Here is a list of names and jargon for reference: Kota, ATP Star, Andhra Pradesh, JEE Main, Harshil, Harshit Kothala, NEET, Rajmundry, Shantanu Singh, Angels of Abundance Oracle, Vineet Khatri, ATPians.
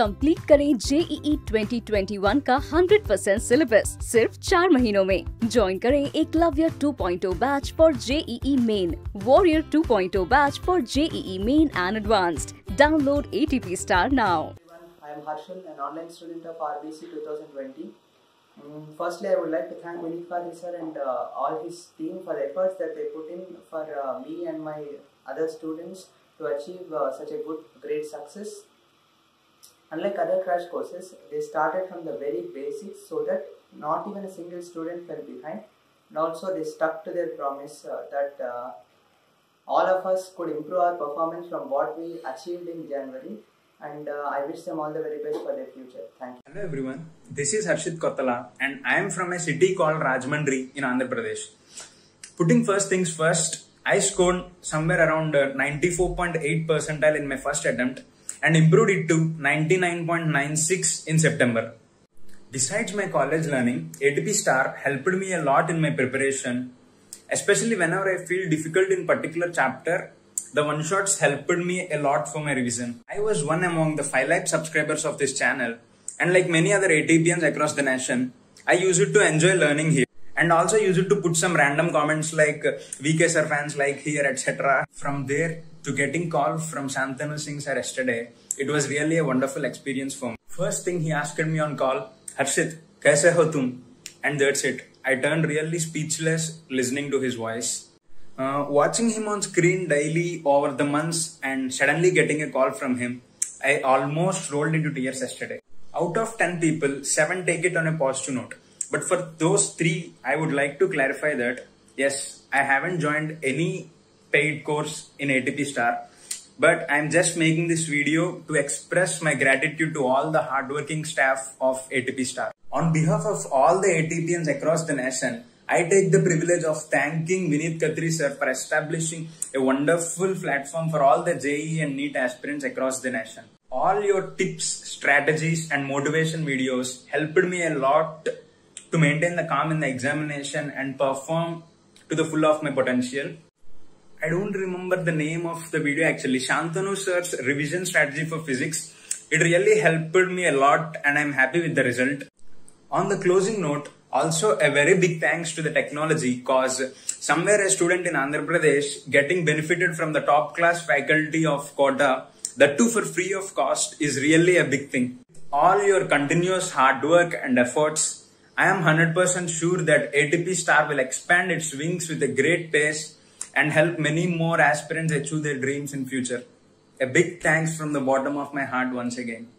Complete करें JEE 2021 का 100% syllabus सिर्फ 4 महीनों में। ज्वाइन करें Eklavya 2.0 batch for JEE Main, warrior 2.0 batch for JEE Main and Advanced. Download ATP Star now. I am Harshil, an online student of RBC 2020. Firstly, I would like to thank Vineet Khatri sir and all his team for the efforts that they put in for me and my other students to achieve such a great success. Unlike other crash courses, they started from the very basics so that not even a single student fell behind, and also they stuck to their promise that all of us could improve our performance from what we achieved in January. And I wish them all the very best for their future. Thank you. Hello everyone, this is Harshit Kothala and I am from a city called Rajmundry in Andhra Pradesh. Putting first things first, I scored somewhere around 94.8 percentile in my first attempt and improved it to 99.96 in September. Besides my college learning, ATP Star helped me a lot in my preparation, especially whenever I feel difficult in particular chapter. The one-shots helped me a lot for my revision. I was one among the 5 lakh subscribers of this channel, and like many other ATPians across the nation, I use it to enjoy learning here and also use it to put some random comments like VK sir fans like here, etc. From there to getting call from Shantanu Singh sir yesterday, it was really a wonderful experience for me. First thing he asked me on call, Harshit, kaise ho tum? And that's it. I turned really speechless listening to his voice. Watching him on screen daily over the months and suddenly getting a call from him, I almost rolled into tears yesterday. Out of 10 people, 7 take it on a positive note. But for those 3, I would like to clarify that, yes, I haven't joined any paid course in ATP Star, but I'm just making this video to express my gratitude to all the hardworking staff of ATP Star. On behalf of all the ATPians across the nation, I take the privilege of thanking Vineet Khatri sir for establishing a wonderful platform for all the JEE and NEET aspirants across the nation. All your tips, strategies and motivation videos helped me a lot to maintain the calm in the examination and perform to the full of my potential. I don't remember the name of the video actually. Shantanu sir's revision strategy for physics. It really helped me a lot and I am happy with the result. On the closing note, also a very big thanks to the technology, cause somewhere a student in Andhra Pradesh getting benefited from the top class faculty of Kota, that too for free of cost, is really a big thing. All your continuous hard work and efforts, I am 100% sure that ATP Star will expand its wings with a great pace and help many more aspirants achieve their dreams in future. A big thanks from the bottom of my heart once again.